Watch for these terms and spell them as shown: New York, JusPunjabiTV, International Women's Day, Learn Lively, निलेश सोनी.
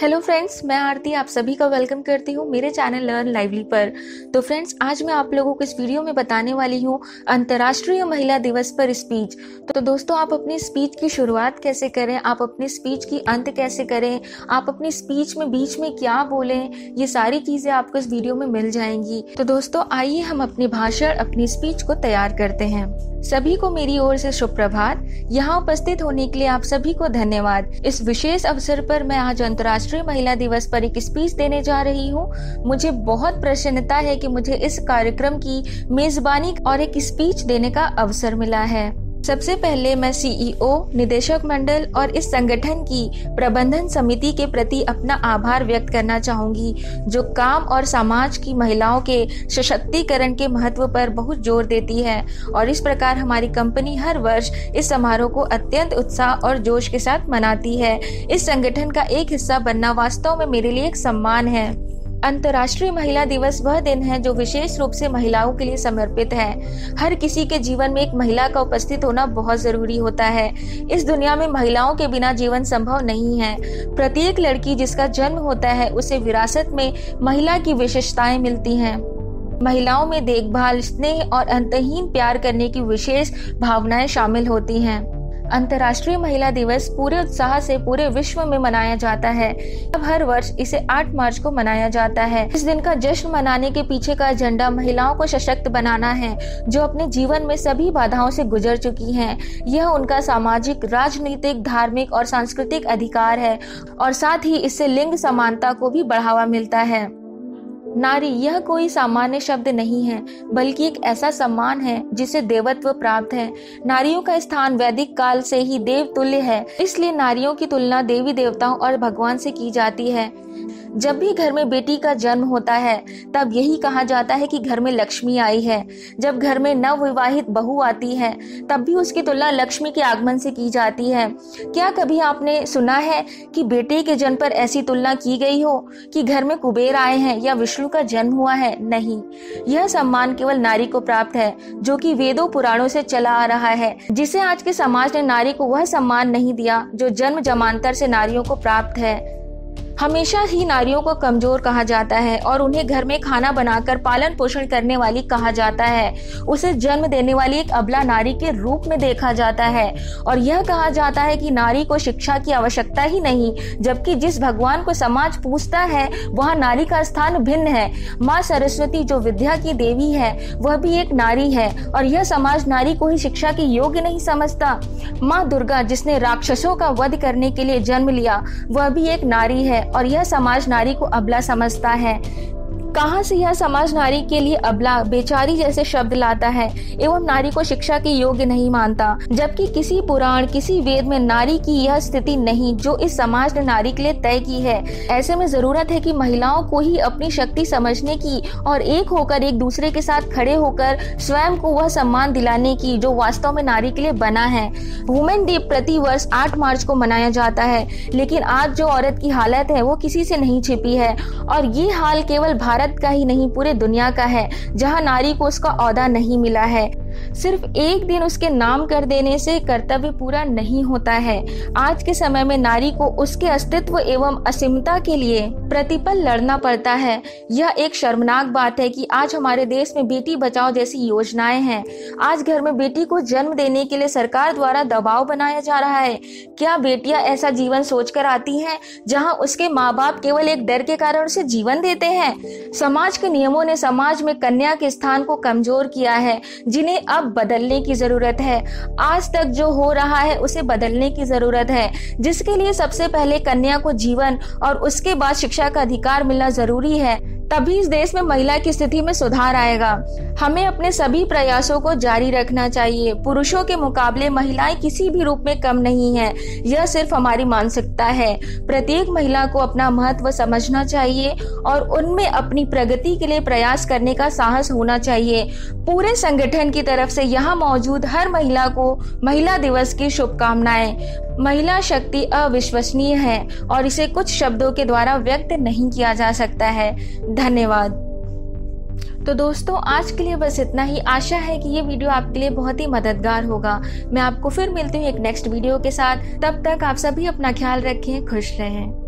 Hello friends, मैं आरती आप सभी का वेलकम करती हूँ मेरे चैनल लर्न लाइवली पर। तो फ्रेंड्स, आज मैं आप लोगों को इस वीडियो में बताने वाली हूँ अंतर्राष्ट्रीय महिला दिवस पर स्पीच। तो दोस्तों, आप अपनी स्पीच की शुरुआत कैसे करें, आप अपनी स्पीच की अंत कैसे करें, आप अपनी स्पीच में बीच में क्या बोलें, ये सारी चीजें आपको इस वीडियो में मिल जाएंगी। तो दोस्तों, आइए हम अपनी भाषण, अपनी स्पीच को तैयार करते हैं। सभी को मेरी ओर से सुप्रभात। यहाँ उपस्थित होने के लिए आप सभी को धन्यवाद। इस विशेष अवसर पर मैं आज अंतर्राष्ट्रीय महिला दिवस पर एक स्पीच देने जा रही हूँ। मुझे बहुत प्रसन्नता है कि मुझे इस कार्यक्रम की मेजबानी और एक स्पीच देने का अवसर मिला है। सबसे पहले मैं सीईओ, निदेशक मंडल और इस संगठन की प्रबंधन समिति के प्रति अपना आभार व्यक्त करना चाहूंगी, जो काम और समाज की महिलाओं के सशक्तिकरण के महत्व पर बहुत जोर देती है। और इस प्रकार हमारी कंपनी हर वर्ष इस समारोह को अत्यंत उत्साह और जोश के साथ मनाती है। इस संगठन का एक हिस्सा बनना वास्तव में मेरे लिए एक सम्मान है। अंतर्राष्ट्रीय महिला दिवस वह दिन है जो विशेष रूप से महिलाओं के लिए समर्पित है। हर किसी के जीवन में एक महिला का उपस्थित होना बहुत जरूरी होता है। इस दुनिया में महिलाओं के बिना जीवन संभव नहीं है। प्रत्येक लड़की जिसका जन्म होता है उसे विरासत में महिला की विशेषताएं मिलती हैं। महिलाओं में देखभाल, स्नेह और अंतहीन प्यार करने की विशेष भावनाएं शामिल होती हैं। अंतर्राष्ट्रीय महिला दिवस पूरे उत्साह से पूरे विश्व में मनाया जाता है। अब हर वर्ष इसे 8 मार्च को मनाया जाता है। इस दिन का जश्न मनाने के पीछे का एजेंडा महिलाओं को सशक्त बनाना है, जो अपने जीवन में सभी बाधाओं से गुजर चुकी हैं। यह उनका सामाजिक, राजनीतिक, धार्मिक और सांस्कृतिक अधिकार है और साथ ही इससे लिंग समानता को भी बढ़ावा मिलता है। नारी यह कोई सामान्य शब्द नहीं है, बल्कि एक ऐसा सम्मान है जिसे देवत्व प्राप्त है। नारियों का स्थान वैदिक काल से ही देव तुल्य है, इसलिए नारियों की तुलना देवी देवताओं और भगवान से की जाती है। जब भी घर में बेटी का जन्म होता है तब यही कहा जाता है कि घर में लक्ष्मी आई है। जब घर में नवविवाहित बहू आती है तब भी उसकी तुलना लक्ष्मी के आगमन से की जाती है। क्या कभी आपने सुना है कि बेटे के जन्म पर ऐसी तुलना की गई हो कि घर में कुबेर आए हैं या विष्णु का जन्म हुआ है? नहीं, यह सम्मान केवल नारी को प्राप्त है, जो कि वेदों पुराणों से चला आ रहा है, जिसे आज के समाज ने नारी को वह सम्मान नहीं दिया जो जन्म जमांतर से नारियों को प्राप्त है। हमेशा ही नारियों को कमजोर कहा जाता है और उन्हें घर में खाना बनाकर पालन पोषण करने वाली कहा जाता है। उसे जन्म देने वाली एक अबला नारी के रूप में देखा जाता है और यह कहा जाता है कि नारी को शिक्षा की आवश्यकता ही नहीं, जबकि जिस भगवान को समाज पूजता है वहाँ नारी का स्थान भिन्न है। माँ सरस्वती, जो विद्या की देवी है, वह भी एक नारी है और यह समाज नारी को ही शिक्षा के योग्य नहीं समझता। माँ दुर्गा, जिसने राक्षसों का वध करने के लिए जन्म लिया, वह भी एक नारी है और यह समाज नारी को अबला समझता है। कहां से यह समाज नारी के लिए अबला, बेचारी जैसे शब्द लाता है एवं नारी को शिक्षा के योग्य नहीं मानता, जबकि किसी पुराण, किसी वेद में नारी की यह स्थिति नहीं जो इस समाज ने नारी के लिए तय की है। ऐसे में जरूरत है कि महिलाओं को ही अपनी शक्ति समझने की और एक होकर, एक दूसरे के साथ खड़े होकर स्वयं को वह सम्मान दिलाने की जो वास्तव में नारी के लिए बना है। वुमेन डे प्रति वर्ष 8 मार्च को मनाया जाता है, लेकिन आज जो औरत की हालत है वो किसी से नहीं छिपी है और ये हाल केवल भारत का ही नहीं पूरे दुनिया का है, जहां नारी को उसका औहदा नहीं मिला है। सिर्फ एक दिन उसके नाम कर देने से कर्तव्य पूरा नहीं होता है। आज के समय में नारी को उसके अस्तित्व एवं असीमता के लिए प्रतिपल लड़ना पड़ता है। यह एक शर्मनाक बात है कि आज हमारे देश में बेटी बचाओ जैसी योजनाएं हैं। आज घर में बेटी को जन्म देने के लिए सरकार द्वारा दबाव बनाया जा रहा है। क्या बेटियां ऐसा जीवन सोच कर आती है जहाँ उसके माँ बाप केवल एक डर के कारण उसे जीवन देते हैं? समाज के नियमों ने समाज में कन्या के स्थान को कमजोर किया है, जिन्हें अब बदलने की जरूरत है। आज तक जो हो रहा है उसे बदलने की जरूरत है, जिसके लिए सबसे पहले कन्या को जीवन और उसके बाद शिक्षा का अधिकार मिलना जरूरी है। तभी इस देश में महिला की स्थिति में सुधार आएगा। हमें अपने सभी प्रयासों को जारी रखना चाहिए। पुरुषों के मुकाबले महिलाएं किसी भी रूप में कम नहीं है, यह सिर्फ हमारी मानसिकता है। प्रत्येक महिला को अपना महत्व समझना चाहिए और उनमें अपनी प्रगति के लिए प्रयास करने का साहस होना चाहिए। पूरे संगठन की तरफ से यहाँ मौजूद हर महिला को महिला दिवस की शुभकामनाएं। महिला शक्ति अविश्वसनीय है और इसे कुछ शब्दों के द्वारा व्यक्त नहीं किया जा सकता है। धन्यवाद। तो दोस्तों, आज के लिए बस इतना ही। आशा है कि ये वीडियो आपके लिए बहुत ही मददगार होगा। मैं आपको फिर मिलती हूँ एक नेक्स्ट वीडियो के साथ। तब तक आप सभी अपना ख्याल रखें, खुश रहें।